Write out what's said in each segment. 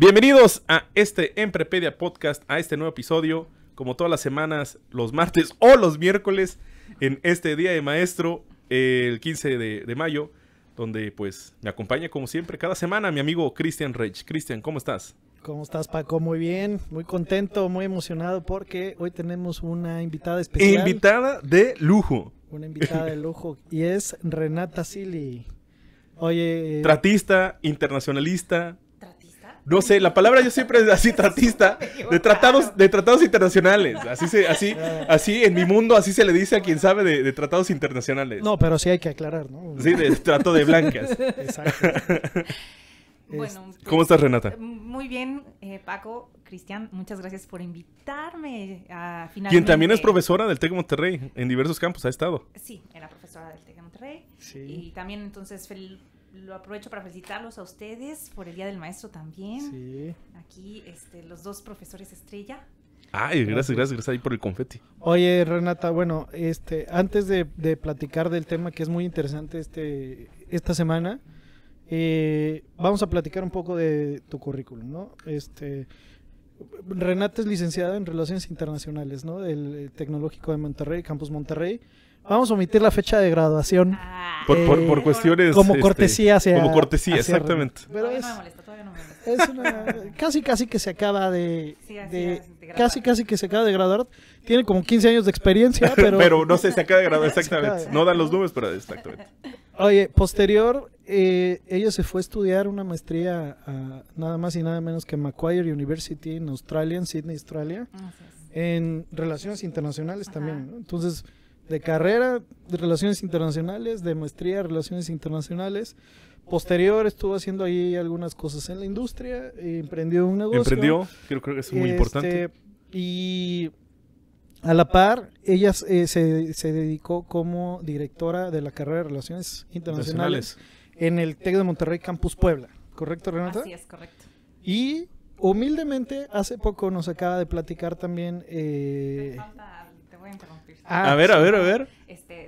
Bienvenidos a este Emprepedia Podcast, a este nuevo episodio, como todas las semanas, los martes o los miércoles, en este Día de Maestro, el 15 de mayo, donde pues me acompaña como siempre cada semana mi amigo Cristian Reich. Cristian, ¿cómo estás? ¿Cómo estás, Paco? Muy bien, muy contento, muy emocionado porque hoy tenemos una invitada especial. Invitada de lujo. Una invitada de lujo y es Renata Zilli. Oye... Tratista, internacionalista... No sé, la palabra yo siempre es así, tratista, de tratados internacionales, así en mi mundo, así se le dice a quien sabe de tratados internacionales. No, pero sí hay que aclarar, ¿no? Sí, de trato de blancas. Exacto. Bueno, pues, ¿cómo estás, Renata? Muy bien, Paco, Cristian, muchas gracias por invitarme a finalmente... Quien también es profesora del TEC de Monterrey, en diversos campos ha estado. Sí, era profesora del TEC de Monterrey, sí. Y también entonces... Lo aprovecho para felicitarlos a ustedes por el Día del Maestro también. Sí. Aquí los dos profesores estrella. Ay, gracias ahí por el confeti. Oye, Renata, bueno, antes de platicar del tema que es muy interesante esta semana, vamos a platicar un poco de tu currículum, ¿no? Renata es licenciada en Relaciones Internacionales, ¿no? Del Tecnológico de Monterrey, Campus Monterrey. Vamos a omitir la fecha de graduación. Por cuestiones... Como cortesía hacia... Como cortesía, hacia exactamente. Pero todavía no me molesta, Es una... casi que se acaba de... casi que se acaba de graduar. Tiene como 15 años de experiencia, pero... pero no sé, se acaba de graduar, exactamente. No dan los números, pero exactamente. Oye, posterior, ella se fue a estudiar una maestría a nada más y nada menos que Macquarie University en Australia, en Sydney, Australia. En Relaciones Internacionales también, ¿no? Entonces... De carrera, de Relaciones Internacionales, de maestría, Relaciones Internacionales. Posterior estuvo haciendo ahí algunas cosas en la industria, emprendió un negocio. Creo que es muy importante. Y a la par, ella se dedicó como directora de la carrera de Relaciones Internacionales en el TEC de Monterrey Campus Puebla. ¿Correcto, Renata? Así es, correcto. Y humildemente, hace poco nos acaba de platicar también... A ver.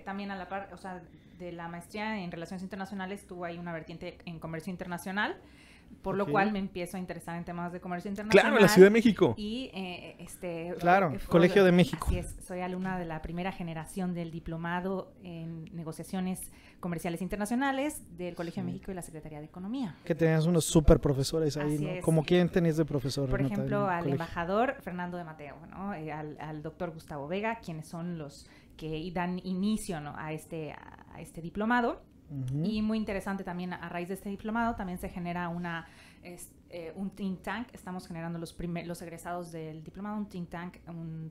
También a la par, o sea, de la maestría en Relaciones Internacionales tuvo ahí una vertiente en Comercio Internacional, por lo cual me empiezo a interesar en temas de Comercio Internacional. Claro, la Ciudad de México. Y claro, Colegio de México. Así es, soy alumna de la primera generación del diplomado en negociaciones comerciales internacionales del Colegio de México y la Secretaría de Economía. Que tenías unos súper profesores ahí, así, ¿no? Es. ¿Cómo quién tenías de profesor? Por ejemplo, al embajador Fernando de Mateo, ¿no? Al doctor Gustavo Vega, quienes son los que dan inicio, ¿no? a este diplomado. Y muy interesante también, a raíz de este diplomado también se genera un think tank. Estamos generando los egresados del diplomado, un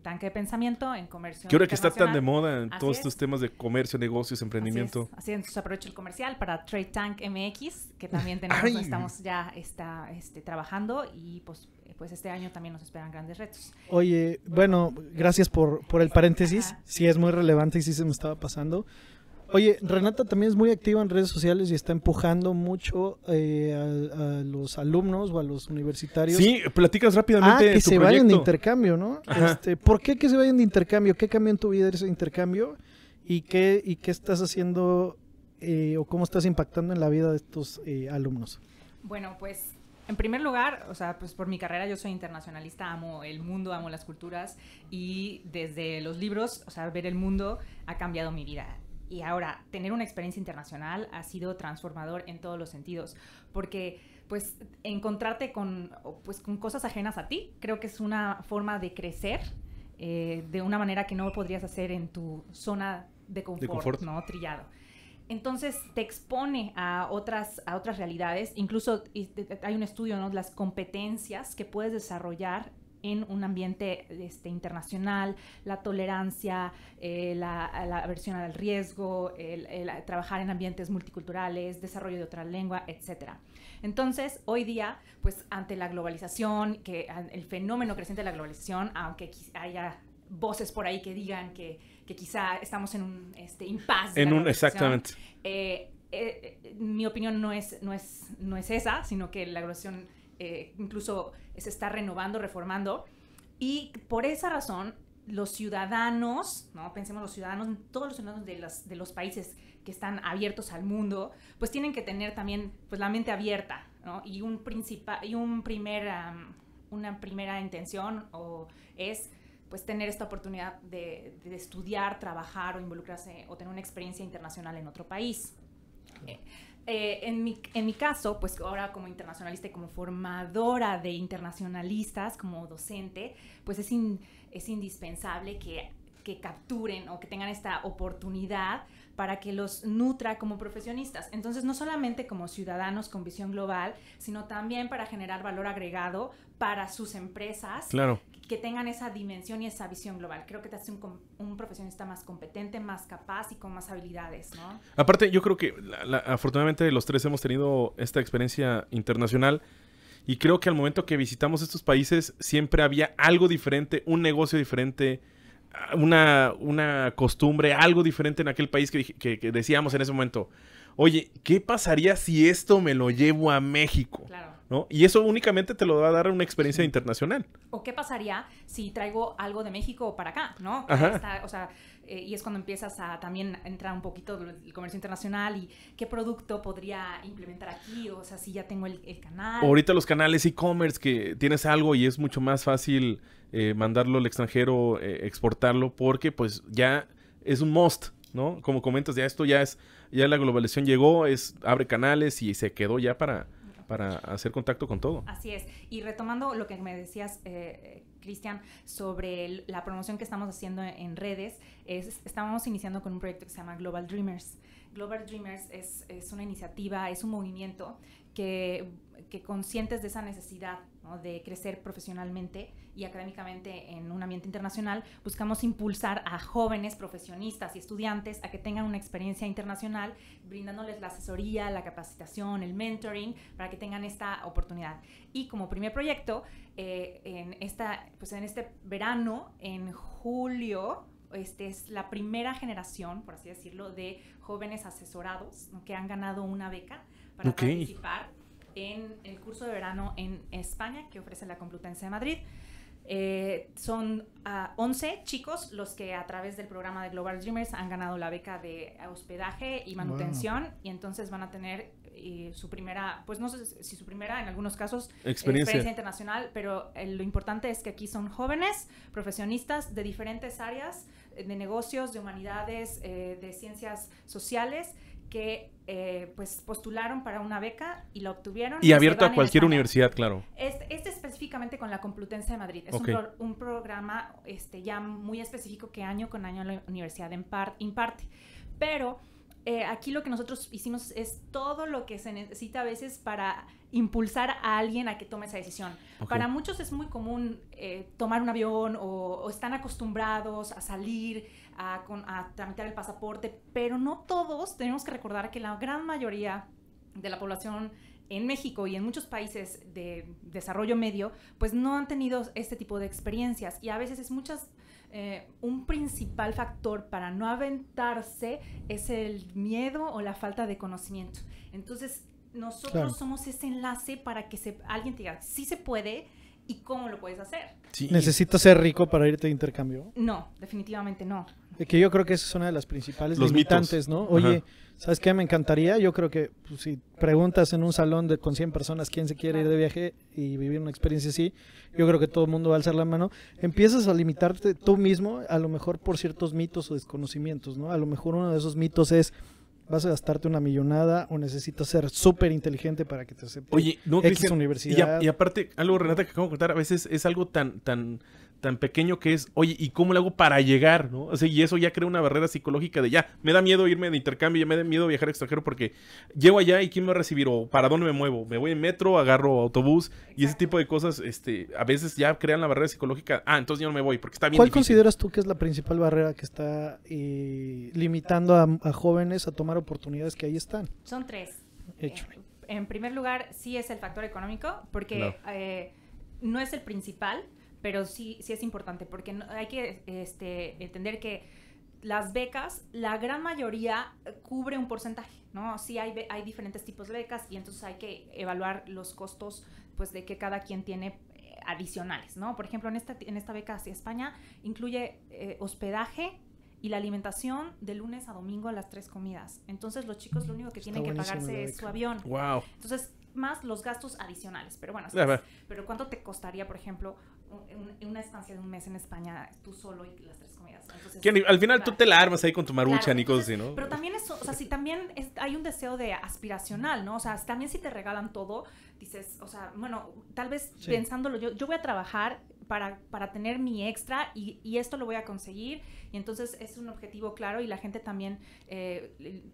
tanque de pensamiento en comercio internacional. Creo que está tan de moda en todos estos temas de comercio, negocios, emprendimiento. Así es, entonces aprovecho el comercial para Trade Tank MX, que también estamos ya trabajando y pues este año también nos esperan grandes retos. Oye, bueno, gracias por el paréntesis, sí es muy relevante y sí se me estaba pasando. Oye, Renata también es muy activa en redes sociales y está empujando mucho a los alumnos o a los universitarios. Sí, platicas rápidamente de tu proyecto. Que se vayan de intercambio, ¿no? ¿Por qué que se vayan de intercambio? ¿Qué cambió en tu vida ese intercambio? ¿Y qué estás haciendo o cómo estás impactando en la vida de estos alumnos? Bueno, pues... En primer lugar, o sea, pues por mi carrera yo soy internacionalista, amo el mundo, amo las culturas y desde los libros, o sea, ver el mundo ha cambiado mi vida. Y ahora, tener una experiencia internacional ha sido transformador en todos los sentidos, porque pues encontrarte con cosas ajenas a ti, creo que es una forma de crecer de una manera que no podrías hacer en tu zona de confort. ¿No? Trillado. Entonces te expone a otras realidades, incluso hay un estudio, ¿no? Las competencias que puedes desarrollar en un ambiente internacional, la tolerancia, la aversión al riesgo, el trabajar en ambientes multiculturales, desarrollo de otra lengua, etc. Entonces, hoy día, pues ante la globalización, el fenómeno creciente de la globalización, aunque haya voces por ahí que digan que quizá estamos en un impasse. Exactamente. Mi opinión no es esa, sino que la globalización incluso se está renovando, reformando. Y por esa razón, los ciudadanos, ¿no? Pensemos los ciudadanos, todos los ciudadanos de los países que están abiertos al mundo, pues tienen que tener también pues, la mente abierta, ¿no? Y una primera intención es pues tener esta oportunidad de estudiar, trabajar o involucrarse o tener una experiencia internacional en otro país. En mi caso, pues ahora como internacionalista y como formadora de internacionalistas, como docente, pues es indispensable que capturen o que tengan esta oportunidad para que los nutra como profesionistas. Entonces, no solamente como ciudadanos con visión global, sino también para generar valor agregado para sus empresas. Claro. Que tengan esa dimensión y esa visión global. Creo que te hace un profesionista más competente, más capaz y con más habilidades, ¿no? Aparte, yo creo que afortunadamente los tres hemos tenido esta experiencia internacional y creo que al momento que visitamos estos países siempre había algo diferente, un negocio diferente, una costumbre, algo diferente en aquel país que decíamos en ese momento, oye, ¿qué pasaría si esto me lo llevo a México? Claro. ¿No? Y eso únicamente te lo va a dar una experiencia internacional. ¿O qué pasaría si traigo algo de México para acá? ¿No? Está, o sea, y es cuando empiezas a también entrar un poquito del comercio internacional y qué producto podría implementar aquí, o sea, si ya tengo el canal. Ahorita los canales e-commerce que tienes algo y es mucho más fácil mandarlo al extranjero, exportarlo, porque pues ya es un must, ¿no? Como comentas, ya esto ya es, ya la globalización llegó, abre canales y se quedó ya para hacer contacto con todo. Así es. Y retomando lo que me decías, Cristian, sobre la promoción que estamos haciendo en redes, estábamos iniciando con un proyecto que se llama Global Dreamers. Global Dreamers es una iniciativa, es un movimiento que conscientes de esa necesidad, ¿no? De crecer profesionalmente y académicamente en un ambiente internacional, buscamos impulsar a jóvenes profesionistas y estudiantes a que tengan una experiencia internacional, brindándoles la asesoría, la capacitación, el mentoring, para que tengan esta oportunidad. Y como primer proyecto, en este verano, en julio, es la primera generación, por así decirlo, de jóvenes asesorados, ¿no? Que han ganado una beca para participar en el curso de verano en España que ofrece la Complutense de Madrid. Son 11 chicos los que a través del programa de Global Dreamers han ganado la beca de hospedaje y manutención. Wow. Y entonces van a tener su primera, pues no sé si su primera, en algunos casos, experiencia internacional, pero lo importante es que aquí son jóvenes profesionistas de diferentes áreas, de negocios, de humanidades, de ciencias sociales, que pues postularon para una beca y la obtuvieron. Y abierto a cualquier universidad, claro. Este específicamente con la Complutense de Madrid. Es okay. un programa ya muy específico que año con año la universidad imparte. Pero aquí lo que nosotros hicimos es todo lo que se necesita a veces para impulsar a alguien a que tome esa decisión. Okay. Para muchos es muy común tomar un avión o están acostumbrados a salir, a tramitar el pasaporte, pero no todos. Tenemos que recordar que la gran mayoría de la población en México y en muchos países de desarrollo medio, pues no han tenido este tipo de experiencias y a veces es un principal factor para no aventarse es el miedo o la falta de conocimiento. Entonces, nosotros claro. somos ese enlace para que alguien te diga, sí se puede y cómo lo puedes hacer. Sí. ¿Necesitas ser rico para irte de intercambio? No, definitivamente no. Que yo creo que esa es una de las principales limitantes, ¿no? Oye, ajá. ¿Sabes qué? Me encantaría. Yo creo que pues, si preguntas en un salón con 100 personas quién se quiere ir de viaje y vivir una experiencia así, yo creo que todo el mundo va a alzar la mano. Empiezas a limitarte tú mismo, a lo mejor por ciertos mitos o desconocimientos, ¿no? A lo mejor uno de esos mitos es vas a gastarte una millonada o necesitas ser súper inteligente para que te acepte. Oye, no, Cristian, universidad. Y aparte, algo, Renata, que acabo de contar, a veces es algo tan pequeño que es, oye, ¿y cómo lo hago para llegar? ¿No? O sea, y eso ya crea una barrera psicológica de ya, me da miedo irme de intercambio, ya me da miedo viajar extranjero porque llego allá y ¿quién me va a recibir? ¿O para dónde me muevo? ¿Me voy en metro, agarro autobús? Exacto. Y ese tipo de cosas a veces ya crean la barrera psicológica. Ah, entonces yo no me voy porque está bien difícil. ¿Cuál consideras tú que es la principal barrera que está limitando a jóvenes a tomar oportunidades que ahí están? Son tres. En primer lugar, sí es el factor económico porque no es el principal, pero sí es importante porque hay que entender que las becas, la gran mayoría cubre un porcentaje, ¿no? Sí hay diferentes tipos de becas y entonces hay que evaluar los costos pues de que cada quien tiene adicionales, ¿no? Por ejemplo, en esta beca hacia España incluye hospedaje y la alimentación de lunes a domingo a las 3 comidas. Entonces, los chicos lo único que tienen que pagarse es su avión. Wow. Entonces, más los gastos adicionales. Pero bueno, pero ¿cuánto te costaría, por ejemplo, una estancia de un mes en España tú solo y las 3 comidas? Entonces, que al final tú te la armas ahí con tu marucha, claro, y cosas así, ¿no? Pero también eso, o sea, si también hay un deseo de aspiracional, ¿no? O sea, también si te regalan todo, dices, o sea, bueno, tal vez sí, pensándolo, yo voy a trabajar para tener mi extra y esto lo voy a conseguir, y entonces es un objetivo claro y la gente también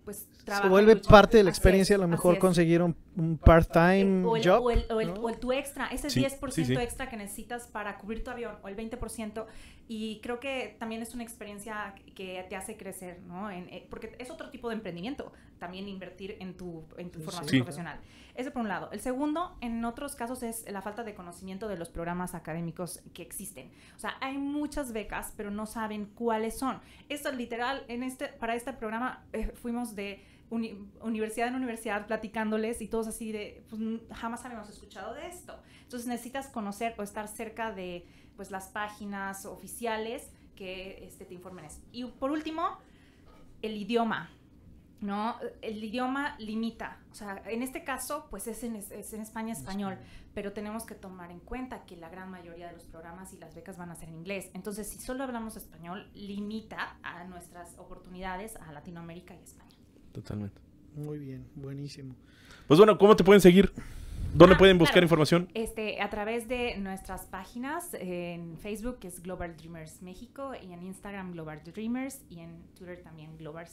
pues trabaja. Se vuelve parte de la experiencia, a lo mejor conseguir un part-time job. O tu extra, ese 10% extra que necesitas para cubrir tu avión, o el 20%, y creo que también es una experiencia que te hace crecer, ¿no? Porque es otro tipo de emprendimiento, también invertir en tu formación profesional. Eso por un lado. El segundo, en otros casos, es la falta de conocimiento de los programas académicos que existen. O sea, hay muchas becas, pero no saben cuáles son. Esto literal, para este programa fuimos de universidad en universidad platicándoles y todos así de, pues jamás habíamos escuchado de esto. Entonces necesitas conocer o estar cerca de pues las páginas oficiales que te informen eso. Y por último, el idioma, ¿no? El idioma limita. O sea, en este caso, pues es en España español, pero tenemos que tomar en cuenta que la gran mayoría de los programas y las becas van a ser en inglés. Entonces, si solo hablamos español, limita a nuestras oportunidades a Latinoamérica y España. Totalmente. Muy bien, buenísimo. Pues bueno, ¿cómo te pueden seguir? ¿Dónde pueden buscar información? A través de nuestras páginas, en Facebook que es Global Dreamers México, y en Instagram Global Dreamers, y en Twitter también Global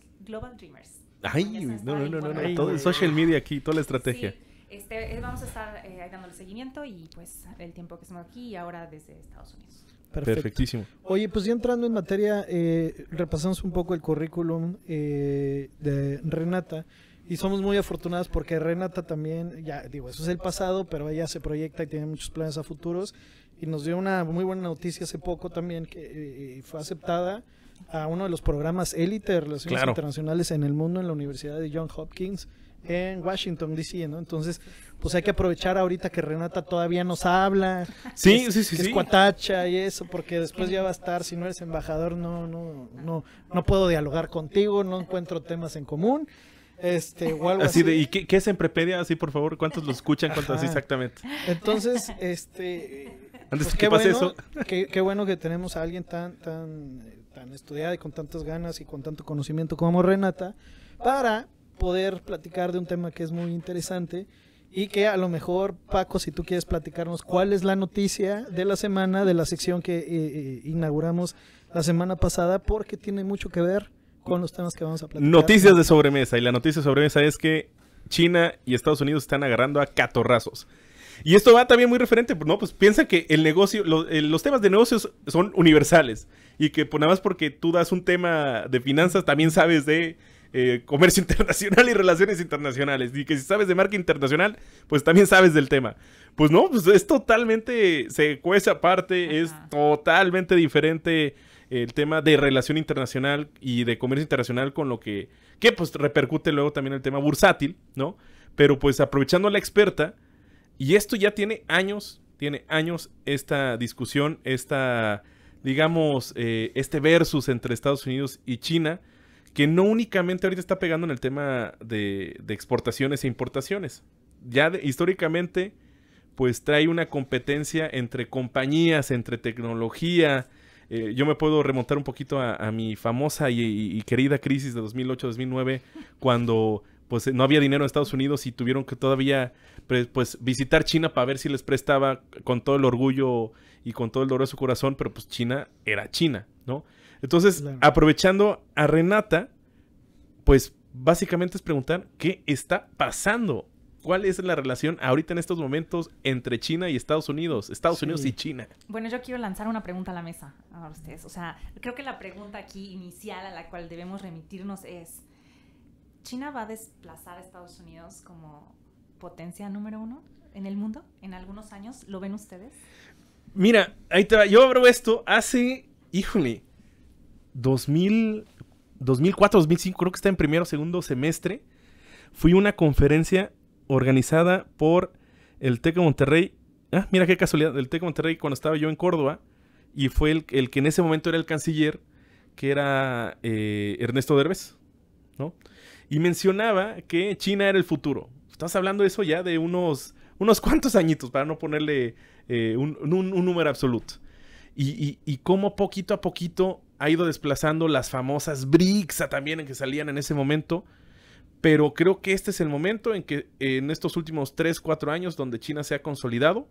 Dreamers. Ay, no, todo el social media aquí, toda la estrategia. Sí, vamos a estar dándole seguimiento y pues el tiempo que estamos aquí y ahora desde Estados Unidos. Perfectísimo. Oye, pues ya entrando en materia, repasamos un poco el currículum de Renata. Y somos muy afortunadas porque Renata también, ya digo, eso es el pasado, pero ella se proyecta y tiene muchos planes a futuros. Y nos dio una muy buena noticia hace poco también, que fue aceptada a uno de los programas élite de relaciones internacionales en el mundo, en la Universidad de Johns Hopkins, en Washington, D.C., ¿no? Entonces, pues hay que aprovechar ahorita que Renata todavía nos habla. Sí, es cuatacha y eso, porque después ya va a estar, si no eres embajador, no puedo dialogar contigo, no encuentro temas en común. O algo así. ¿Y qué es Emprepedia? Así, por favor, ¿cuántos lo escuchan? ¿Cuántos? Así, exactamente. Entonces, antes pues, que pase eso. Qué bueno que tenemos a alguien tan estudiada y con tantas ganas y con tanto conocimiento como Renata, para poder platicar de un tema que es muy interesante y que a lo mejor, Paco, si tú quieres platicarnos cuál es la noticia de la semana, de la sección que inauguramos la semana pasada, porque tiene mucho que ver con los temas que vamos a platicar. Noticias de sobremesa. Y la noticia de sobremesa es que China y Estados Unidos están agarrando a catorrazos. Y esto va también muy referente, ¿no? Pues piensa que el negocio, los temas de negocios son universales. Y que pues, nada más porque tú das un tema de finanzas, también sabes de comercio internacional y relaciones internacionales. Y que si sabes de marca internacional, pues también sabes del tema. Pues no, pues es totalmente, se cuece aparte, es totalmente diferente el tema de relación internacional y de comercio internacional, con lo que pues repercute luego también el tema bursátil, ¿no? Pero pues aprovechando a la experta, y esto ya tiene años esta discusión, digamos, este versus entre Estados Unidos y China, que no únicamente ahorita está pegando en el tema de exportaciones e importaciones. Ya históricamente, pues trae una competencia entre compañías, entre tecnología. Yo me puedo remontar un poquito a mi famosa y querida crisis de 2008-2009, cuando pues no había dinero en Estados Unidos y tuvieron que todavía pues visitar China para ver si les prestaba, con todo el orgullo y con todo el dolor de su corazón, pero pues China era China, ¿no? Entonces, aprovechando a Renata, pues básicamente es preguntar qué está pasando. ¿Cuál es la relación ahorita en estos momentos entre China y Estados Unidos y China? Bueno, yo quiero lanzar una pregunta a la mesa a ustedes. O sea, creo que la pregunta aquí inicial a la cual debemos remitirnos es, ¿China va a desplazar a Estados Unidos como potencia número 1 en el mundo en algunos años? ¿Lo ven ustedes? Mira, ahí te va. Yo abro esto hace, híjole, 2004, 2005, creo que está en primero o segundo semestre. Fui a una conferencia organizada por el Tec de Monterrey Ah, mira qué casualidad. El TEC de Monterrey cuando estaba yo en Córdoba. Y fue el que en ese momento era el canciller, que era Ernesto Derbez, ¿no? Y mencionaba que China era el futuro. Estás hablando de eso ya de unos cuantos añitos, para no ponerle un número absoluto. Y cómo poquito a poquito ha ido desplazando las famosas BRICSA también, en que salían en ese momento. Pero creo que este es el momento en que en estos últimos 3-4 años donde China se ha consolidado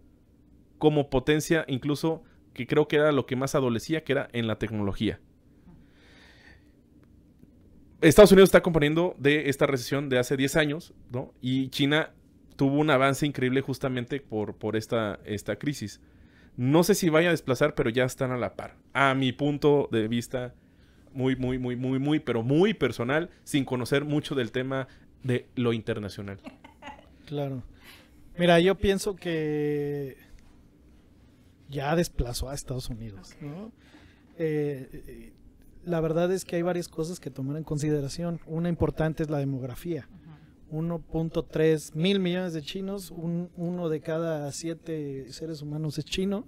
como potencia, incluso que creo que era lo que más adolecía, que era en la tecnología. Estados Unidos está componiendo de esta recesión de hace 10 años, ¿no? Y China tuvo un avance increíble justamente por esta crisis. No sé si vaya a desplazar, pero ya están a la par. A mi punto de vista muy personal, sin conocer mucho del tema de lo internacional. Claro. Mira, yo pienso que ya desplazó a Estados Unidos, ¿no? La verdad es que hay varias cosas que tomar en consideración. Una importante es la demografía. 1.3 mil millones de chinos, uno de cada 7 seres humanos es chino,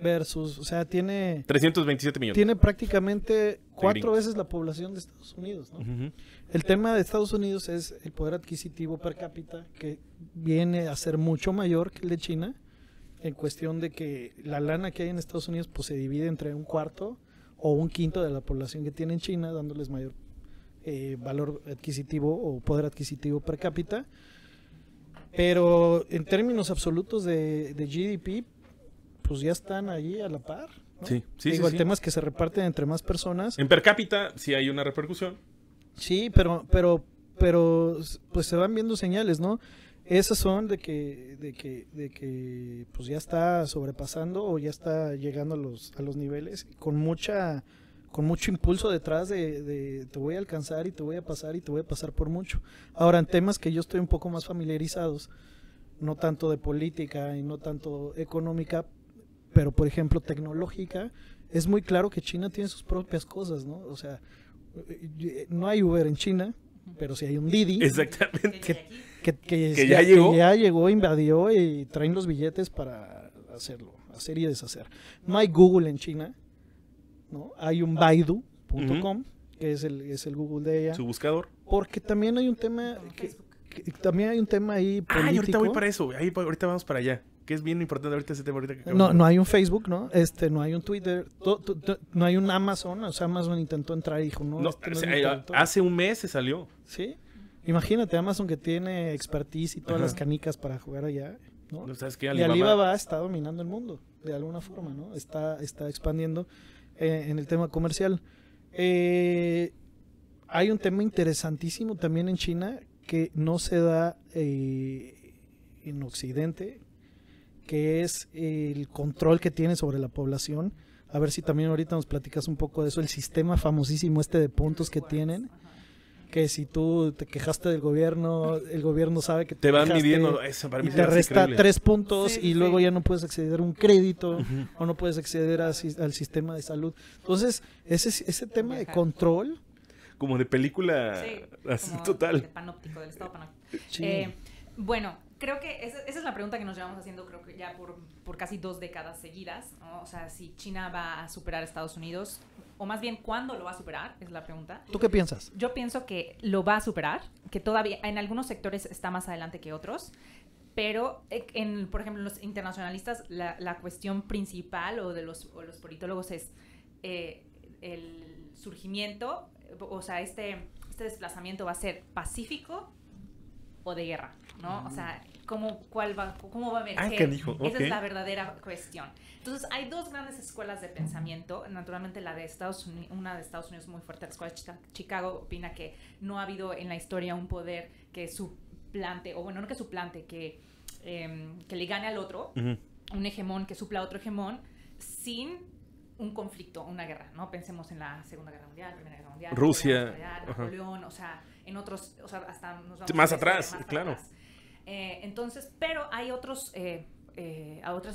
versus, o sea, tiene 327 millones. Tiene prácticamente 4 veces la población de Estados Unidos, ¿no? El tema de Estados Unidos es el poder adquisitivo per cápita, que viene a ser mucho mayor que el de China, en cuestión de que la lana que hay en Estados Unidos pues se divide entre un cuarto o un quinto de la población que tiene en China, dándoles mayor valor adquisitivo o poder adquisitivo per cápita. Pero en términos absolutos de GDP, pues ya están allí a la par, ¿no? Sí, sí, digo, sí, el tema es que se reparten entre más personas. En per cápita sí hay una repercusión. Sí, pero pues se van viendo señales, ¿no? Esas son de que pues ya está sobrepasando o ya está llegando a los niveles con mucho impulso detrás de te voy a alcanzar y te voy a pasar por mucho. Ahora, en temas que yo estoy un poco más familiarizados, no tanto de política y no tanto económica, pero por ejemplo tecnológica, es muy claro que China tiene sus propias cosas, ¿no? O sea, no hay Uber en China, pero sí hay un Didi. Exactamente. Que ya llegó, invadió y traen los billetes para hacerlo, hacer y deshacer. No hay Google en China, ¿no? Hay un Baidu.com, que es el Google de ella. Su buscador. Porque también hay un tema, ahí político. Ay, ahorita voy para eso, ahorita vamos para allá, que es bien importante ahorita ese tema. Ahorita que no hay un Facebook, ¿no? No hay un Twitter, no hay un Amazon. O sea, Amazon intentó entrar y dijo, hace un mes se salió. Sí. Imagínate, Amazon que tiene expertise y todas las canicas para jugar allá, ¿no? ¿Sabes qué? Alibaba. Y Alibaba está dominando el mundo, de alguna forma, ¿no? Está expandiendo en el tema comercial. Hay un tema interesantísimo también en China que no se da en Occidente, que es el control que tiene sobre la población. A ver si también ahorita nos platicas un poco de eso, el sistema famosísimo este de puntos que tienen. Que si tú te quejaste del gobierno, el gobierno sabe que te van midiendo eso, para mí, y te resta increíble. 3 puntos, sí, y luego ya no puedes acceder a un crédito o no puedes acceder al sistema de salud. Entonces, ese tema de control, como de película, sí, así, como total. De panóptico, del estado panóptico. Sí. Bueno, creo que esa es la pregunta que nos llevamos haciendo, creo que ya por casi 2 décadas seguidas, ¿no? O sea, si China va a superar a Estados Unidos, o más bien, ¿cuándo lo va a superar? Es la pregunta. ¿Tú qué piensas? Yo pienso que lo va a superar, que todavía en algunos sectores está más adelante que otros, pero, por ejemplo, los internacionalistas, la cuestión principal o los politólogos es el surgimiento, o sea, este desplazamiento va a ser pacífico o de guerra, ¿no? O sea, ¿cómo va a emerger? Esa es la verdadera cuestión. Entonces, hay 2 grandes escuelas de pensamiento. Naturalmente, la de Estados Unidos, una de Estados Unidos muy fuerte, la escuela de Chicago, opina que no ha habido en la historia un poder que suplante, o bueno, no que suplante, que le gane al otro, un hegemón que supla a otro hegemón, sin un conflicto, una guerra, ¿no? Pensemos en la Segunda Guerra Mundial, Primera Guerra Mundial, Rusia, Napoleón, o sea, en otros, o sea, hasta nos vamos más atrás, claro. Atrás. Entonces, pero hay otras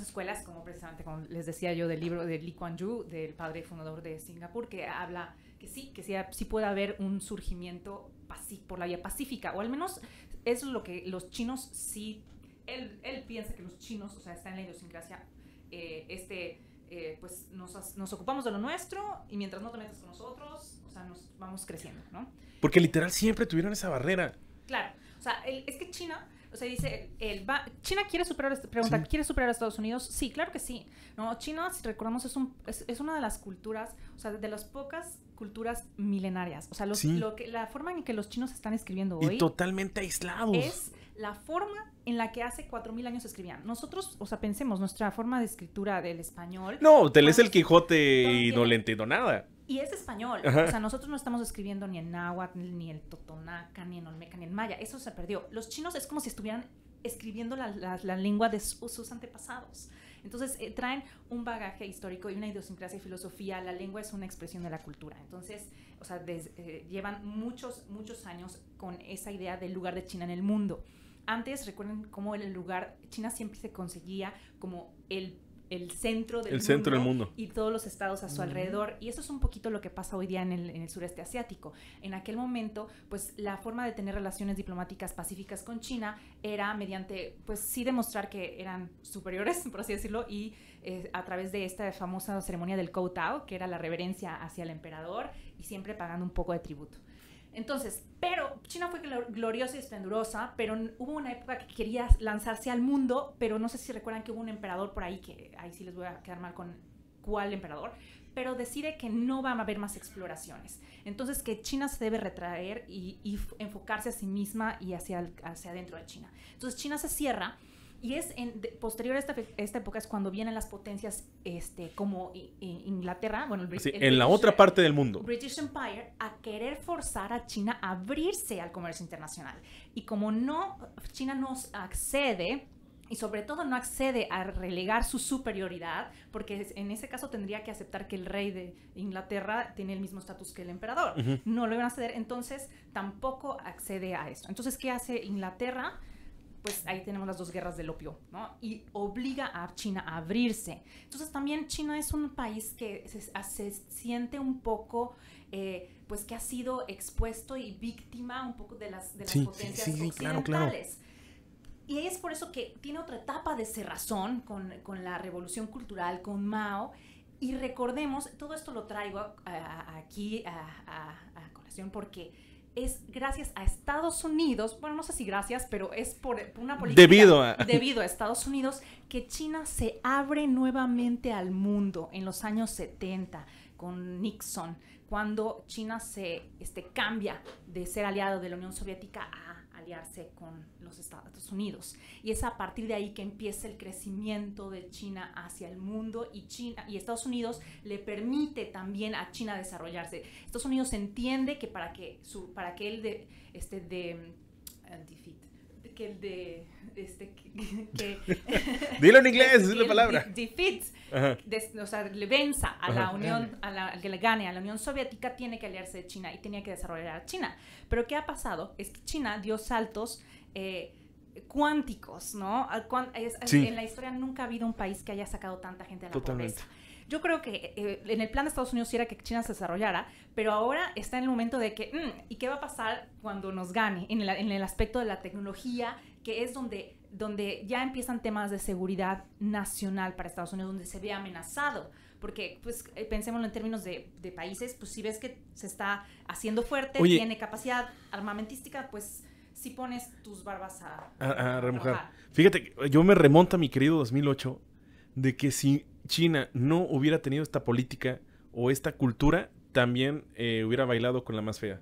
escuelas, como precisamente, como les decía yo, del libro de Lee Kuan Yew, del padre fundador de Singapur, que habla que sí puede haber un surgimiento por la vía pacífica, o al menos eso es lo que los chinos sí él piensa que los chinos, o sea, está en la idiosincrasia, pues nos ocupamos de lo nuestro y mientras no te metas con nosotros, o sea, nos vamos creciendo, ¿no? Porque literal siempre tuvieron esa barrera. Claro, o sea, es que China, o sea, dice, China quiere superar, pregunta, sí. ¿Quiere superar a Estados Unidos? Sí, claro que sí. No, China, si recordamos, es una de las culturas, o sea, de las pocas culturas milenarias. O sea, sí. La forma en que los chinos están escribiendo hoy... Y totalmente aislados. Es la forma en la que hace 4.000 años escribían. Nosotros, o sea, pensemos, nuestra forma de escritura del español... No, te lees el Quijote y no le entiendo nada. Y es español. Ajá. O sea, nosotros no estamos escribiendo ni en náhuatl, ni en totonaca, ni en olmeca, ni en maya. Eso se perdió. Los chinos es como si estuvieran escribiendo la lengua de sus antepasados. Entonces, traen un bagaje histórico y una idiosincrasia y filosofía. La lengua es una expresión de la cultura. Entonces, o sea, llevan muchos años con esa idea del lugar de China en el mundo. Antes, recuerden cómo el lugar, China siempre se conseguía como el centro del mundo y todos los estados a su alrededor. Y eso es un poquito lo que pasa hoy día en el sureste asiático. En aquel momento, pues la forma de tener relaciones diplomáticas pacíficas con China era mediante, pues sí, demostrar que eran superiores, por así decirlo, y a través de esta famosa ceremonia del Kou Tao, que era la reverencia hacia el emperador y siempre pagando un poco de tributo. Entonces, pero China fue gloriosa y esplendorosa, pero hubo una época que quería lanzarse al mundo, pero no sé si recuerdan que hubo un emperador por ahí, que ahí sí les voy a quedar mal con cuál emperador, pero decide que no va a haber más exploraciones. Entonces, que China se debe retraer y enfocarse a sí misma y hacia adentro de China. Entonces, China se cierra. Y es posterior a esta época es cuando vienen las potencias como Inglaterra, bueno, en la otra parte del mundo. British Empire, a querer forzar a China a abrirse al comercio internacional. Y como no, China no accede, y sobre todo no accede a relegar su superioridad, porque en ese caso tendría que aceptar que el rey de Inglaterra tiene el mismo estatus que el emperador. Uh-huh. No lo iban a ceder, entonces tampoco accede a esto. Entonces, ¿qué hace Inglaterra? Pues ahí tenemos las dos guerras del opio, ¿no? Y obliga a China a abrirse. Entonces también China es un país que se siente un poco, pues que ha sido expuesto y víctima un poco de las potencias occidentales. Claro, claro. Y es por eso que tiene otra etapa de cerrazón con la revolución cultural, con Mao. Y recordemos, todo esto lo traigo aquí a colación porque... es gracias a Estados Unidos, bueno, no sé si gracias, pero es por una política debido a Estados Unidos, que China se abre nuevamente al mundo en los años 70 con Nixon, cuando China se cambia de ser aliado de la Unión Soviética a aliarse con los Estados Unidos. Y es a partir de ahí que empieza el crecimiento de China hacia el mundo, y China y Estados Unidos le permite también a China desarrollarse. Estados Unidos entiende que dilo en inglés, es la palabra. O sea, le venza a la Unión, que le gane a la Unión Soviética, tiene que aliarse de China y tenía que desarrollar a China. Pero ¿qué ha pasado? Es que China dio saltos cuánticos, ¿no? En la historia nunca ha habido un país que haya sacado tanta gente de la pobreza. Yo creo que en el plan de Estados Unidos era que China se desarrollara, pero ahora está en el momento de que, ¿y qué va a pasar cuando nos gane? En el aspecto de la tecnología, que es donde ya empiezan temas de seguridad nacional para Estados Unidos, donde se ve amenazado. Porque, pues, pensémoslo en términos de países, pues si ves que se está haciendo fuerte, Oye. Tiene capacidad armamentística, pues... si pones tus barbas a remojar. Fíjate, yo me remonto a mi querido 2008, de que si China no hubiera tenido esta política o esta cultura, también hubiera bailado con la más fea.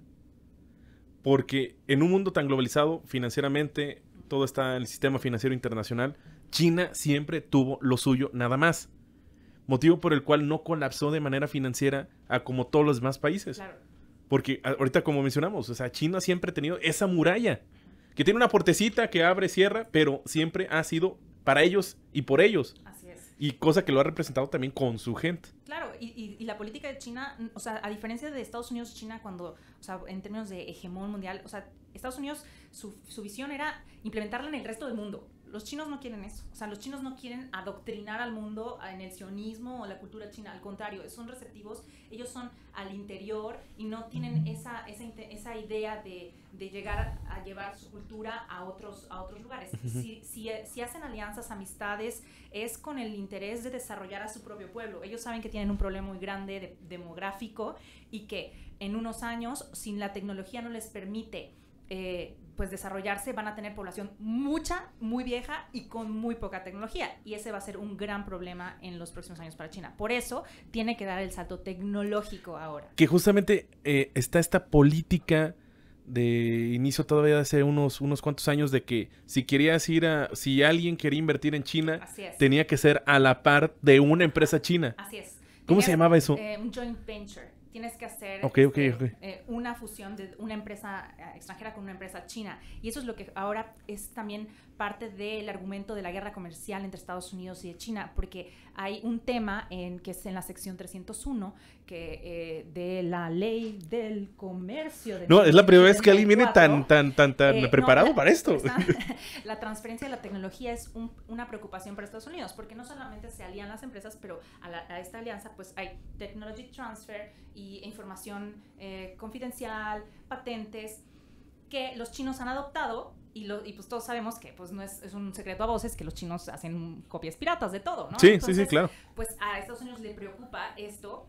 Porque en un mundo tan globalizado, financieramente, todo está en el sistema financiero internacional, China siempre tuvo lo suyo nada más. Motivo por el cual no colapsó de manera financiera a como todos los demás países. Claro. Porque ahorita, como mencionamos, o sea, China siempre ha tenido esa muralla, que tiene una puertecita que abre, cierra, pero siempre ha sido para ellos y por ellos. Así es. Y cosa que lo ha representado también con su gente. Claro, y la política de China, o sea, a diferencia de Estados Unidos, China cuando, o sea, en términos de hegemón mundial, o sea, Estados Unidos, su visión era implementarla en el resto del mundo. Los chinos no quieren eso. O sea, los chinos no quieren adoctrinar al mundo en el sionismo o la cultura china. Al contrario, son receptivos. Ellos son al interior y no tienen esa idea de llegar a llevar su cultura a otros lugares. Si hacen alianzas, amistades, es con el interés de desarrollar a su propio pueblo. Ellos saben que tienen un problema muy grande demográfico y que en unos años, sin la tecnología no les permite pues desarrollarse, van a tener población muy vieja y con muy poca tecnología, y ese va a ser un gran problema en los próximos años para China. Por eso tiene que dar el salto tecnológico ahora. Que justamente está esta política de inicio todavía de hace unos cuantos años de que si querías si alguien quería invertir en China, tenía que ser a la par de una empresa china. Así es. ¿Cómo se llamaba eso? Un joint venture. Tienes que hacer una fusión de una empresa extranjera con una empresa china. Y eso es lo que ahora es también parte del argumento de la guerra comercial entre Estados Unidos y de China, porque hay un tema que es en la sección 301 de la ley del comercio. No, es la primera vez que alguien viene tan preparado para esto. La transferencia de la tecnología es una preocupación para Estados Unidos, porque no solamente se alían las empresas, pero a esta alianza pues hay technology transfer y información confidencial, patentes, que los chinos han adoptado, y pues todos sabemos que pues no es un secreto a voces que los chinos hacen copias piratas de todo, ¿no? Sí, entonces, sí, claro. Pues a Estados Unidos le preocupa esto,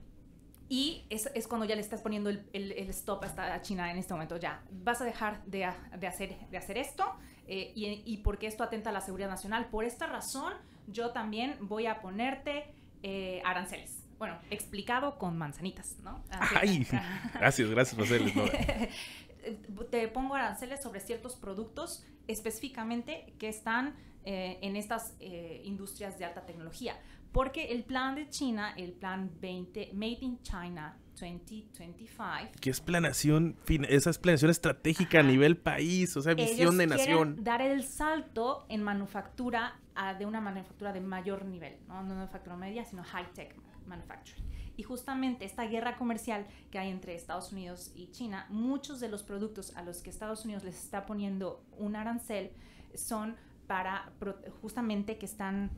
y es cuando ya le estás poniendo el stop a China en este momento. Ya, vas a dejar de hacer esto, y porque esto atenta a la seguridad nacional. Por esta razón, yo también voy a ponerte aranceles. Bueno, explicado con manzanitas, ¿no? Ay, gracias por hacerles. No. Te pongo aranceles sobre ciertos productos específicamente que están en estas industrias de alta tecnología. Porque el plan de China, el plan 20, Made in China 2025. Que es planeación, esa es planeación estratégica a nivel país, o sea, visión de nación. Dar el salto en manufactura de una manufactura de mayor nivel, no manufactura media, sino high-tech manufacturing. Y justamente esta guerra comercial que hay entre Estados Unidos y China, muchos de los productos a los que Estados Unidos les está poniendo un arancel son para justamente que están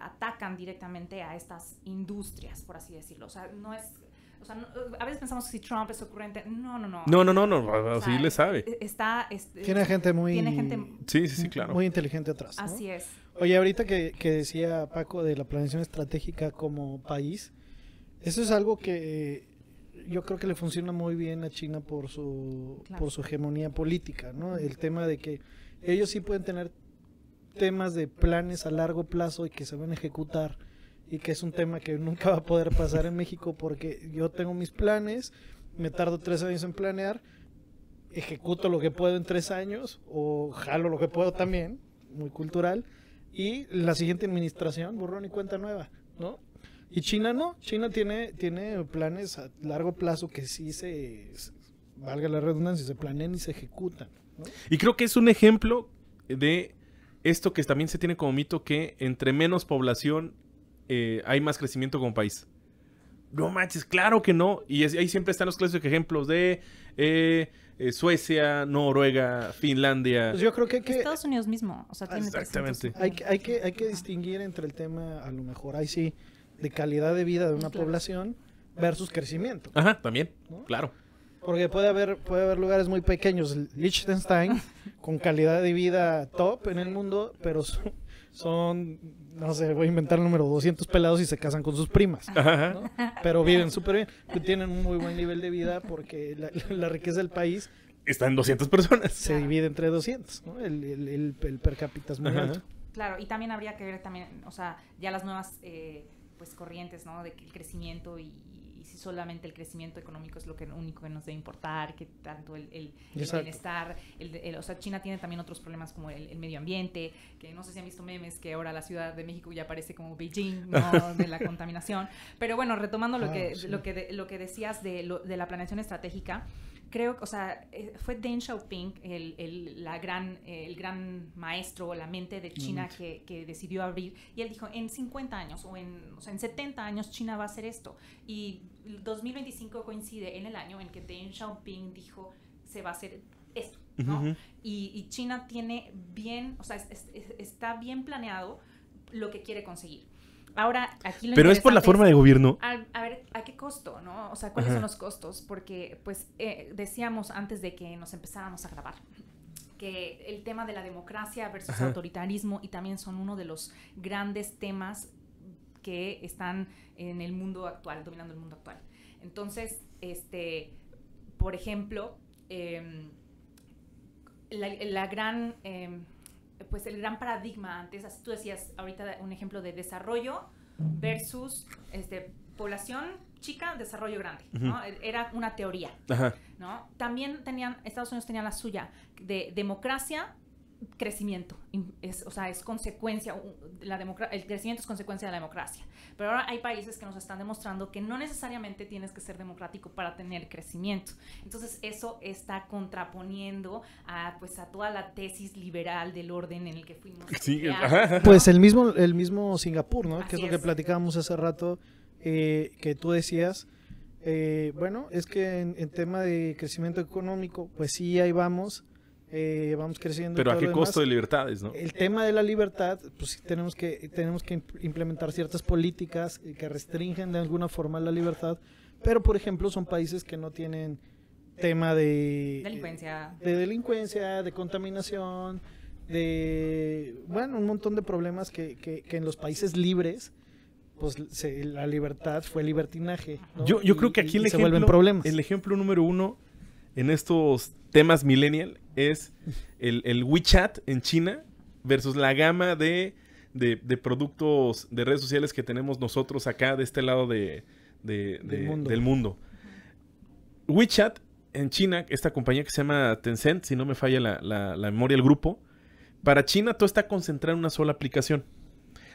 atacan directamente a estas industrias, por así decirlo. O sea, no es... O sea, no, a veces pensamos que si Trump es ocurrente. No, sí le sabe. Tiene gente sí, claro. Muy inteligente atrás, ¿no? Así es. Oye, ahorita que decía Paco de la planeación estratégica como país, eso es algo que yo creo que le funciona muy bien a China por su, por su hegemonía política, ¿no? El tema de que ellos sí pueden tener temas de planes a largo plazo y que se van a ejecutar, y que es un tema que nunca va a poder pasar en México, porque yo tengo mis planes, me tardo 3 años en planear, ejecuto lo que puedo en 3 años o jalo lo que puedo también, muy cultural, y la siguiente administración, borrón y cuenta nueva, ¿no? Y China no, China tiene planes a largo plazo que sí se, valga la redundancia, se planean y se ejecutan, ¿no? Y creo que es un ejemplo de esto que también se tiene como mito, que entre menos población hay más crecimiento como país. No manches, claro que no. Y ahí siempre están los clásicos ejemplos de Suecia, Noruega, Finlandia. Pues yo creo que Estados Unidos mismo. O sea, exactamente. Hay que distinguir entre el tema, a lo mejor, ahí sí, de calidad de vida de una población versus crecimiento. Ajá, también, ¿no? Claro. Porque puede haber lugares muy pequeños, Liechtenstein, con calidad de vida top en el mundo, pero son, no sé, voy a inventar el número, 200 pelados y se casan con sus primas, ¿no? Pero viven súper bien, tienen un muy buen nivel de vida porque la riqueza del país está en 200 personas. Se divide entre 200, ¿no? El per cápita es muy alto. Claro, y también habría que ver también, o sea, ya las nuevas pues corrientes, ¿no? De que el crecimiento y si solamente el crecimiento económico es lo que único que nos debe importar, que tanto el bienestar, o sea, China tiene también otros problemas como el medio ambiente, que no sé si han visto memes que ahora la Ciudad de México ya parece como Beijing, ¿no? De la contaminación. Pero bueno, retomando lo que decías de la planeación estratégica, creo que, o sea, fue Deng Xiaoping el gran maestro, la mente de China que decidió abrir. Y él dijo, en 50 años o sea, en 70 años China va a hacer esto. Y 2025 coincide en el año en que Deng Xiaoping dijo, se va a hacer esto. ¿no? Uh-huh. Y China tiene bien, o sea, está bien planeado lo que quiere conseguir. Ahora, aquí lo Pero es por la forma de gobierno. A ver, ¿a qué costo, no? O sea, ¿cuáles Ajá. son los costos? Porque, pues, decíamos antes de que nos empezáramos a grabar que el tema de la democracia versus Ajá. autoritarismo y también son uno de los grandes temas que están en el mundo actual, dominando el mundo actual. Entonces, por ejemplo, el gran paradigma antes, tú decías ahorita un ejemplo de desarrollo versus población chica, desarrollo grande, uh-huh. ¿no? Era una teoría, Ajá. ¿no? También Estados Unidos tenía la suya de democracia, crecimiento, es consecuencia, el crecimiento es consecuencia de la democracia. Pero ahora hay países que nos están demostrando que no necesariamente tienes que ser democrático para tener crecimiento. Entonces eso está contraponiendo a toda la tesis liberal del orden en el que fuimos. Sí, creados, ¿no? Pues el mismo Singapur, ¿no? Así que es lo que platicábamos hace rato, que tú decías. Bueno, es que en tema de crecimiento económico, pues sí, ahí vamos. Vamos creciendo. Pero ¿a qué costo de libertades, no? El tema de la libertad, pues sí tenemos que implementar ciertas políticas que restringen de alguna forma la libertad, pero por ejemplo son países que no tienen tema de... Delincuencia. De delincuencia, de contaminación, de... Bueno, un montón de problemas que en los países libres, pues la libertad fue libertinaje, ¿no? Yo creo que aquí el ejemplo número uno en estos temas millennial es el WeChat en China versus la gama de productos de redes sociales que tenemos nosotros acá de este lado del mundo. WeChat en China, esta compañía que se llama Tencent, si no me falla la memoria, el grupo, para China todo está concentrado en una sola aplicación.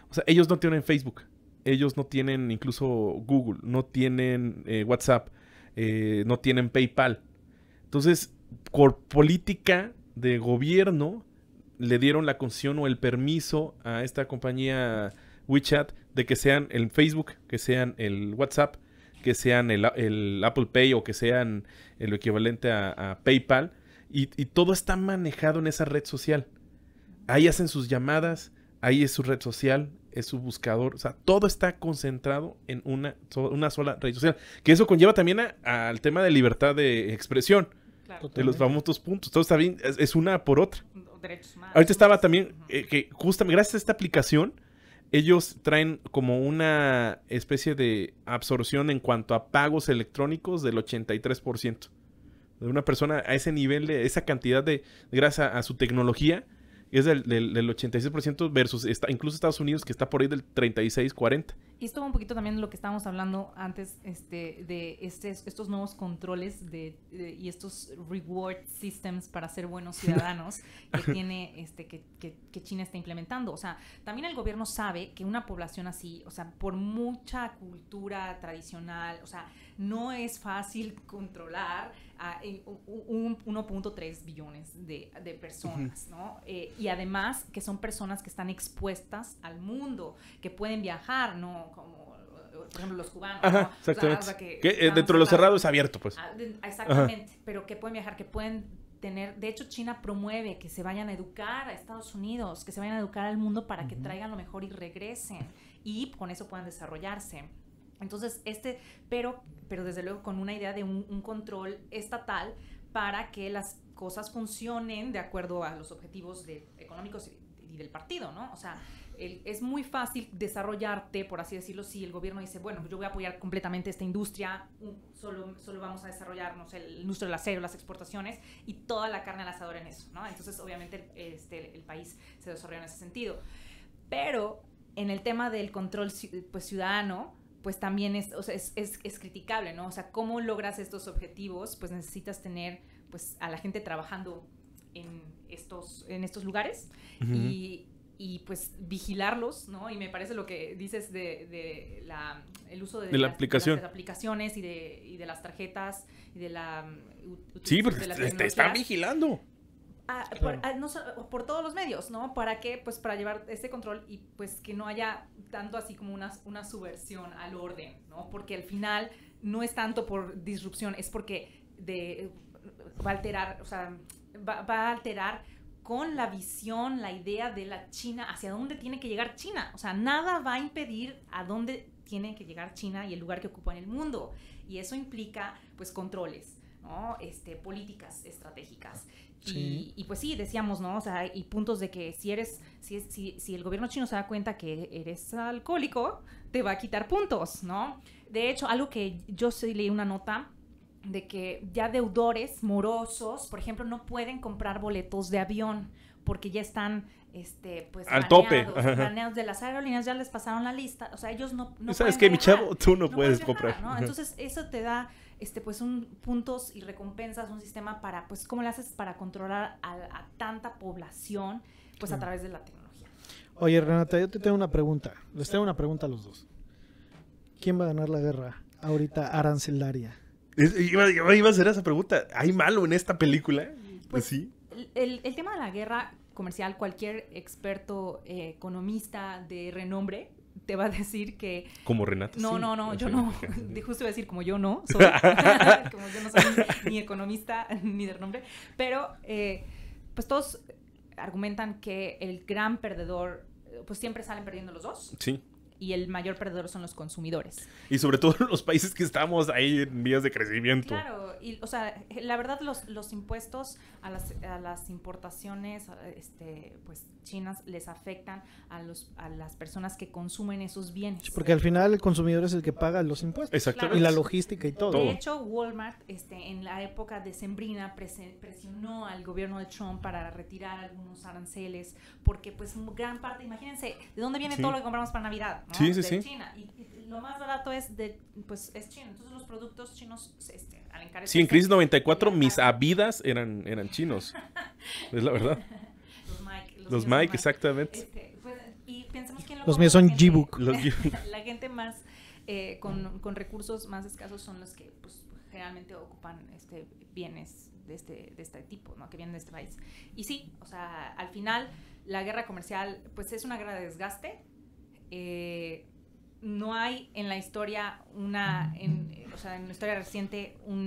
O sea, ellos no tienen Facebook, ellos no tienen incluso Google, no tienen WhatsApp, no tienen PayPal. Entonces, por política de gobierno, le dieron la concesión o el permiso a esta compañía WeChat de que sean el Facebook, que sean el WhatsApp, que sean el Apple Pay o que sean el equivalente a PayPal. Y todo está manejado en esa red social. Ahí hacen sus llamadas, ahí es su red social, es su buscador. O sea, todo está concentrado en una sola red social. Que eso conlleva también al tema de libertad de expresión. Claro. De los famosos puntos. Todo está bien, es una por otra. Derechos humanos. Ahorita estaba también, que justamente gracias a esta aplicación, ellos traen como una especie de absorción en cuanto a pagos electrónicos del 83%. De una persona a ese nivel, de esa cantidad de, gracias a su tecnología, es del 86% versus incluso Estados Unidos, que está por ahí del 36-40%. Y esto va un poquito también de lo que estábamos hablando antes estos nuevos controles y estos reward systems para ser buenos ciudadanos que tiene que China está implementando. O sea, también el gobierno sabe que una población así, o sea, por mucha cultura tradicional, o sea, no es fácil controlar a 1.3 billones de personas, ¿no? Y además que son personas que están expuestas al mundo, que pueden viajar, ¿no? Como, por ejemplo, los cubanos. Ajá, ¿no? Exactamente. Dentro de lo cerrado es abierto, pues. Exactamente, Ajá. pero que pueden viajar, que pueden tener... De hecho, China promueve que se vayan a educar a Estados Unidos, que se vayan a educar al mundo para que traigan lo mejor y regresen. Y con eso puedan desarrollarse. Entonces, pero desde luego con una idea de un control estatal para que las cosas funcionen de acuerdo a los objetivos económicos y del partido, ¿no? O sea, es muy fácil desarrollarte, por así decirlo, si el gobierno dice, bueno, yo voy a apoyar completamente esta industria, solo vamos a desarrollarnos la industria del acero, las exportaciones y toda la carne al asador en eso, ¿no? Entonces, obviamente, el país se desarrolla en ese sentido. Pero en el tema del control ciudadano, pues también es criticable, ¿no? O sea, ¿cómo logras estos objetivos? Pues necesitas tener pues a la gente trabajando en estos lugares uh-huh. y pues vigilarlos, ¿no? Y me parece lo que dices el uso de las aplicaciones y de las tarjetas y de la... Sí, porque te están vigilando. Claro. Por todos los medios, ¿no? ¿Para qué? Pues para llevar este control y pues que no haya tanto así como una subversión al orden, ¿no? Porque al final no es tanto por disrupción, es porque va a alterar, o sea, va a alterar con la visión, la idea de la China, hacia dónde tiene que llegar China. O sea, nada va a impedir a dónde tiene que llegar China y el lugar que ocupa en el mundo. Y eso implica, pues, controles, ¿no? Políticas estratégicas. Sí. Y pues sí, decíamos, ¿no? O sea, y puntos de que si el gobierno chino se da cuenta que eres alcohólico, te va a quitar puntos, ¿no? De hecho, algo que yo leí una nota de que ya deudores morosos, por ejemplo, no pueden comprar boletos de avión porque ya están, pues, planeados de las aerolíneas, ya les pasaron la lista. O sea, ellos no ¿sabes qué, mi chavo? Tú no puedes comprar, ¿no? Entonces, eso te da, pues, puntos y recompensas, un sistema para, pues, ¿cómo le haces para controlar a tanta población? Pues, a través de la tecnología. Oye, Renata, yo te tengo una pregunta. Les tengo una pregunta a los dos. ¿Quién va a ganar la guerra ahorita arancelaria? Iba a hacer esa pregunta. ¿Hay malo en esta película? Pues sí. El tema de la guerra comercial, cualquier experto economista de renombre te va a decir que... Como Renata. No, yo no. Justo iba a decir como yo no soy. Como yo no soy ni economista ni de renombre. Pero pues todos argumentan que el gran perdedor, pues siempre salen perdiendo los dos. Sí. Y el mayor perdedor son los consumidores. Y sobre todo los países que estamos ahí en vías de crecimiento. Claro, y, o sea, la verdad los impuestos a las importaciones pues chinas les afectan a las personas que consumen esos bienes. Sí, porque al final el consumidor es el que paga los impuestos. Exactamente. Y la logística y todo. De hecho, Walmart en la época decembrina presionó al gobierno de Trump para retirar algunos aranceles porque pues gran parte, imagínense, ¿de dónde viene todo lo que compramos para Navidad? ¿No? Sí, sí, de China. Y lo más barato es chino. Entonces los productos chinos al encarecerse. Sí, en crisis 94 mis Avidas eran chinos. Es la verdad. Los Mike, exactamente. Pues, y pensemos que los míos son G-Book. La gente más con recursos más escasos son los que pues generalmente ocupan bienes de este tipo, ¿no? Que vienen de este país. Y sí, o sea, al final la guerra comercial pues es una guerra de desgaste. No hay en la historia en la historia reciente un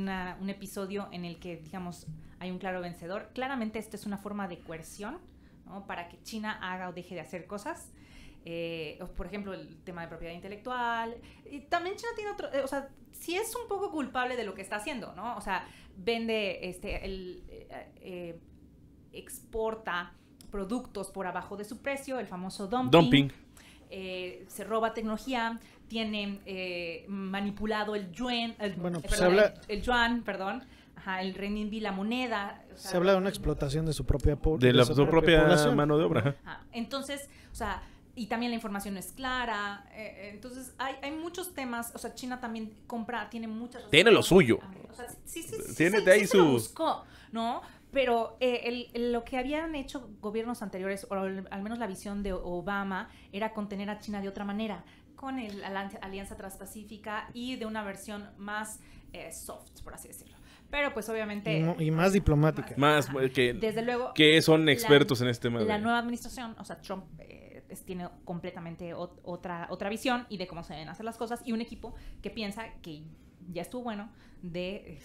episodio en el que, digamos, hay un claro vencedor. Claramente esto es una forma de coerción, ¿no? Para que China haga o deje de hacer cosas. Por ejemplo, el tema de propiedad intelectual. Y también China tiene otro... o sea, sí es un poco culpable de lo que está haciendo, ¿no? O sea, vende, exporta productos por abajo de su precio, el famoso dumping. Se roba tecnología, tienen manipulado el yuan, el renminbi, la moneda. O sea, se habla de una explotación de su propia población. De su propia mano de obra. Ajá. Entonces, o sea, y también la información no es clara. Entonces, hay muchos temas. O sea, China también compra, tiene muchas... Tiene lo suyo. O sea, sí, tiene de ahí sus... buscó, ¿no? Pero lo que habían hecho gobiernos anteriores, o al menos la visión de Obama, era contener a China de otra manera, con la alianza transpacífica y de una versión más soft, por así decirlo. Pero pues obviamente... y más diplomática. Desde luego... Que son expertos en este tema. La nueva administración, o sea, Trump... tiene completamente otra visión y de cómo se deben hacer las cosas, y un equipo que piensa que ya estuvo bueno de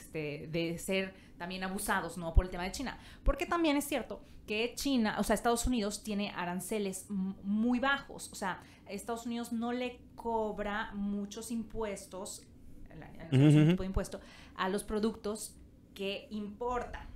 ser también abusados, ¿no? Por el tema de China, porque también es cierto que China, o sea, Estados Unidos tiene aranceles muy bajos. O sea, Estados Unidos no le cobra muchos impuestos, algún tipo de impuesto a los productos que importan,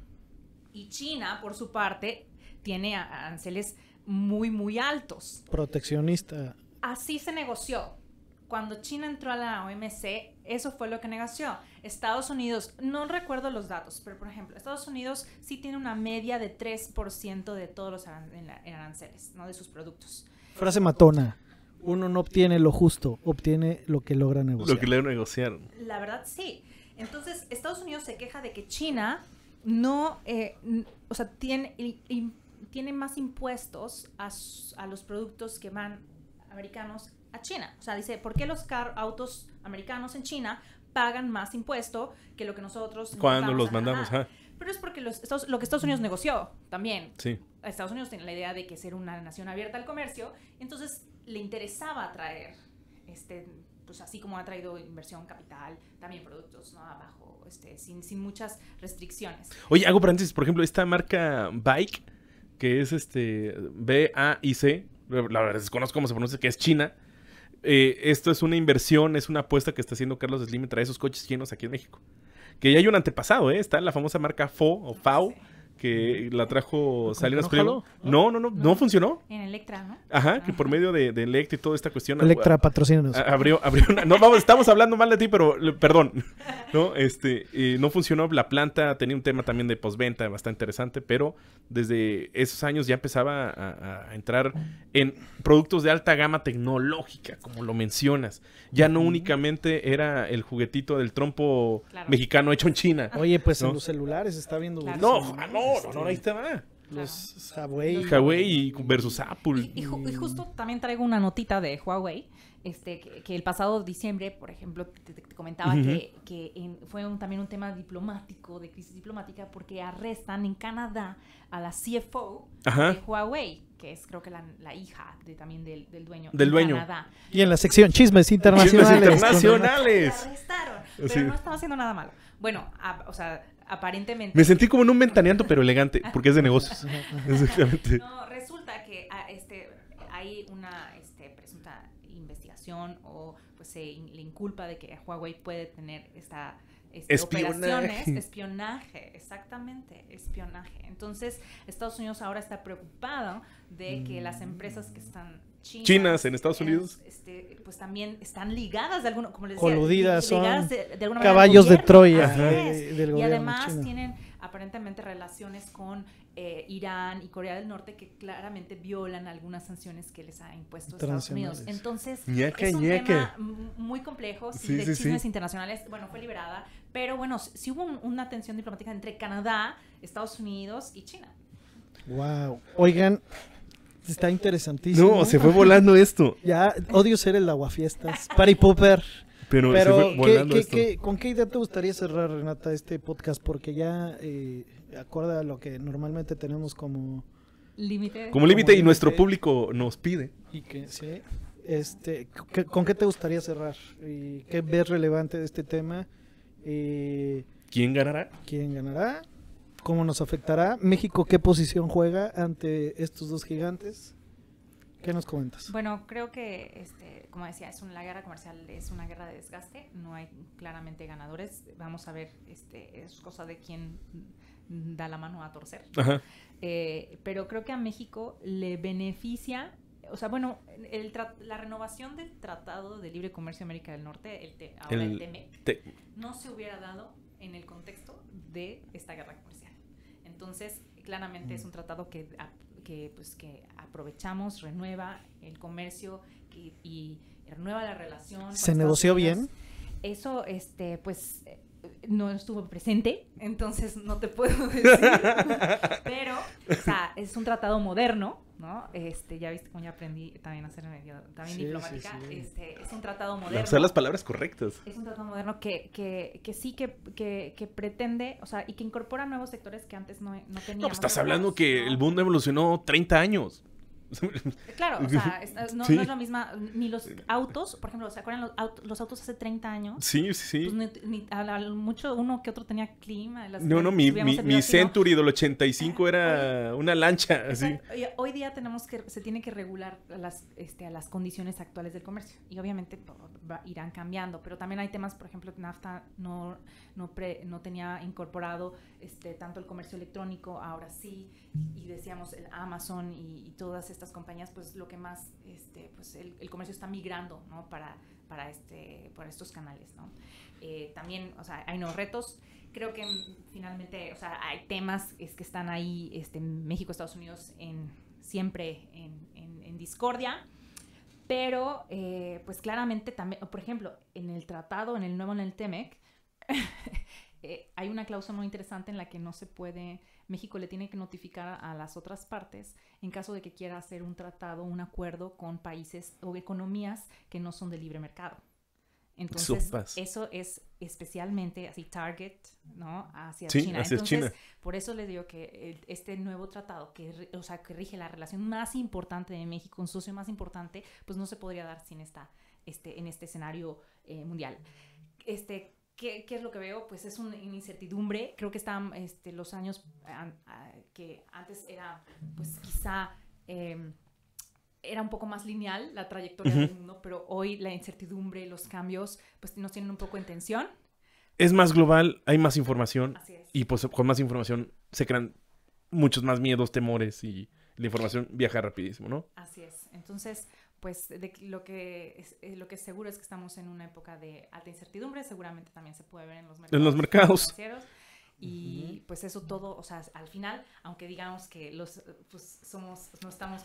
y China por su parte tiene aranceles muy, muy altos. Proteccionista. Así se negoció. Cuando China entró a la OMC, eso fue lo que negoció. Estados Unidos, no recuerdo los datos, pero por ejemplo, Estados Unidos sí tiene una media de 3% de todos los aranceles, ¿no? De sus productos. Frase matona. Uno no obtiene lo justo, obtiene lo que logra negociar. Lo que logra negociar. La verdad, sí. Entonces, Estados Unidos se queja de que China no, o sea, tiene más impuestos a los productos que van americanos a China. O sea, dice, ¿por qué los autos americanos en China pagan más impuesto que lo que nosotros... cuando los mandamos, ¿ah? Pero es porque lo que Estados Unidos negoció también. Sí. Estados Unidos tiene la idea de que ser una nación abierta al comercio, entonces le interesaba traer pues así como ha traído inversión, capital, también productos, ¿no? Abajo, sin muchas restricciones. Oye, hago paréntesis, por ejemplo, esta marca Baic, que es BAIC, la verdad desconozco cómo se pronuncia, que es China. Esto es una inversión, es una apuesta que está haciendo Carlos Slim y trae esos coches chinos aquí en México. Que ya hay un antepasado, ¿eh? Está la famosa marca FAO, que la trajo Salinas Pliego. No funcionó. En Electra, ¿no? Ajá, que por medio de Electra y toda esta cuestión. Electra, patrocínanos. Abrió una, no, vamos, estamos hablando mal de ti, pero perdón. No, no funcionó la planta, tenía un tema también de postventa bastante interesante, pero desde esos años ya empezaba a entrar en productos de alta gama tecnológica, como lo mencionas. Ya no únicamente era el juguetito del trompo mexicano hecho en China. Oye, pues ¿no? En los celulares está viendo... Claro. No, ahí te va. Los Huawei versus Apple. Y justo también traigo una notita de Huawei, que el pasado diciembre, por ejemplo, te comentaba que fue también un tema diplomático, de crisis diplomática, porque arrestan en Canadá a la CFO de Huawei, que es creo que la hija también del dueño. Del dueño. Canadá. Y en la sección chismes internacionales. La arrestaron, pero no estaba haciendo nada malo. Bueno, aparentemente. Me sentí como en un ventaneando, pero elegante, porque es de negocios. Exactamente. No, resulta que hay una presunta investigación o pues le inculpa de que Huawei puede tener espionaje, exactamente, espionaje. Entonces, Estados Unidos ahora está preocupado de que las empresas que están chinas en Estados Unidos, pues también están ligadas de alguna, como les decía, coludidas, ligadas de alguna caballos manera, de Troya. Del y además chino. Tienen aparentemente relaciones con Irán y Corea del Norte, que claramente violan algunas sanciones que les ha impuesto Estados Unidos. Entonces es un tema muy complejo, de chismes internacionales. Bueno, fue liberada, pero bueno, sí hubo una tensión diplomática entre Canadá, Estados Unidos y China. Wow. Oigan, está interesantísimo. No, se fue volando esto. Ya, odio ser el aguafiestas, party pooper. Pero se fue volando esto. ¿Con qué idea te gustaría cerrar, Renata, este podcast? Porque ya acuerda a lo que normalmente tenemos como límite. Como límite y nuestro público nos pide. Y que sí. ¿Con qué te gustaría cerrar? ¿Y qué ves relevante de este tema? ¿Quién ganará? ¿Quién ganará? ¿Cómo nos afectará? ¿México qué posición juega ante estos dos gigantes? ¿Qué nos comentas? Bueno, creo que, como decía, la guerra comercial es una guerra de desgaste. No hay claramente ganadores. Vamos a ver, es cosa de quién da la mano a torcer. Pero creo que a México le beneficia... O sea, bueno, la renovación del Tratado de Libre Comercio de América del Norte, ahora el TEMEC, no se hubiera dado en el contexto de esta guerra comercial. Entonces, claramente es un tratado que aprovechamos, renueva el comercio y renueva la relación. ¿Se negoció bien? Eso, pues, no estuvo presente, entonces no te puedo decir. Pero, o sea, es un tratado moderno, ¿no? Ya viste cómo ya aprendí también a ser diplomática. Sí. Es un tratado moderno. Usar las palabras correctas. Es un tratado moderno que pretende, o sea, y que incorpora nuevos sectores que antes no teníamos. No, pues estás hablando que el mundo evolucionó 30 años. Claro, o sea, no es la misma, ni los autos, por ejemplo, ¿se acuerdan los autos hace 30 años? Sí. Pues mucho uno que otro tenía clima. Mi Century del 85 era una lancha. Así. Hoy día se tiene que regular las condiciones actuales del comercio y obviamente irán cambiando, pero también hay temas, por ejemplo, NAFTA no tenía incorporado tanto el comercio electrónico, ahora sí, y decíamos el Amazon y todas estas compañías, pues lo que más pues el comercio está migrando, ¿no? Por estos canales, ¿no? También, o sea, hay nuevos retos. Creo que finalmente, o sea, hay temas que están ahí, México, Estados Unidos siempre en discordia, pero pues claramente también, por ejemplo, en el tratado, en el TEMEC, hay una cláusula muy interesante en la que no se puede, México le tiene que notificar a las otras partes en caso de que quiera hacer un tratado, un acuerdo con países o economías que no son de libre mercado. Entonces, eso es especialmente así target, ¿no? Hacia China. Por eso les digo que este nuevo tratado que rige la relación más importante de México, un socio más importante, pues no se podría dar sin esta en este escenario mundial. ¿Qué es lo que veo? Pues es una incertidumbre. Creo que están los años que antes era, pues quizá era un poco más lineal la trayectoria del mundo, pero hoy la incertidumbre, los cambios, pues nos tienen un poco en tensión. Es más global, hay más información. Así es. Y pues con más información se crean muchos más miedos, temores, y la información viaja rapidísimo, ¿no? Así es. Entonces, pues lo que es seguro es que estamos en una época de alta incertidumbre. Seguramente también se puede ver en los mercados. En los mercados financieros. Y pues eso todo, o sea, al final, aunque digamos que no estamos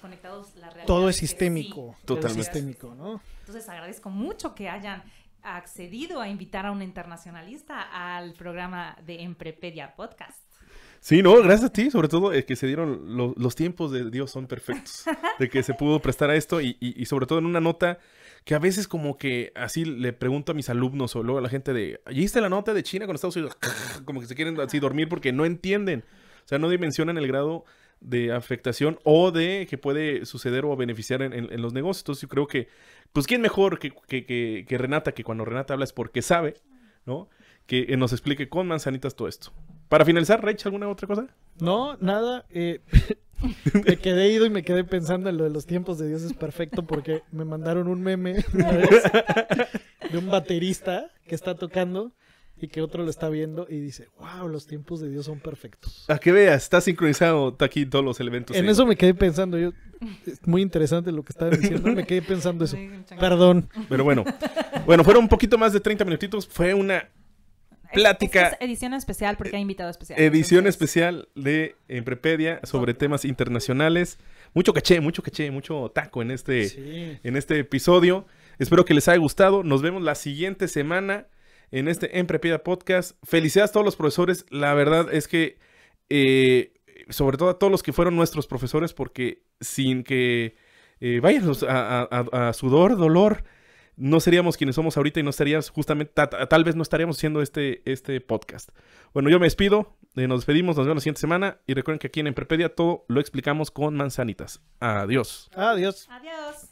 conectados, la realidad todo es sistémico. Sí, totalmente sistémico, ¿no? Entonces agradezco mucho que hayan accedido a invitar a un internacionalista al programa de Emprepedia Podcast. Sí, no, gracias a ti, sobre todo que se dieron los tiempos de Dios son perfectos, de que se pudo prestar a esto y sobre todo en una nota que a veces como que así le pregunto a mis alumnos o luego a la gente de, ¿viste la nota de China con Estados Unidos? Como que se quieren así dormir porque no entienden, o sea, no dimensionan el grado de afectación o de que puede suceder o beneficiar en los negocios. Entonces yo creo que, pues quién mejor que Renata, que cuando Renata habla es porque sabe, ¿no? Que nos explique con manzanitas todo esto. Para finalizar, Rach, ¿alguna otra cosa? No, nada. Me quedé ido y me quedé pensando en lo de los tiempos de Dios es perfecto porque me mandaron un meme una vez de un baterista que está tocando y que otro lo está viendo y dice, wow, los tiempos de Dios son perfectos. A que veas, está sincronizado, está aquí todos los elementos. En eso me quedé pensando, yo, es muy interesante lo que estaban diciendo, me quedé pensando eso. Perdón. Pero bueno, fueron un poquito más de 30 minutitos, fue una plática. Es edición especial porque hay invitado especial. Edición especial de Emprepedia sobre temas internacionales. Mucho caché, mucho taco en este episodio. Espero que les haya gustado. Nos vemos la siguiente semana en este Emprepedia Podcast. Felicidades a todos los profesores. La verdad es que, sobre todo a todos los que fueron nuestros profesores, porque sin que vayan a sudor, dolor, no seríamos quienes somos ahorita y no estaríamos justamente, tal vez no estaríamos haciendo este podcast. Bueno, yo me despido, nos despedimos, nos vemos la siguiente semana y recuerden que aquí en Emprepedia todo lo explicamos con manzanitas. Adiós. Adiós. Adiós.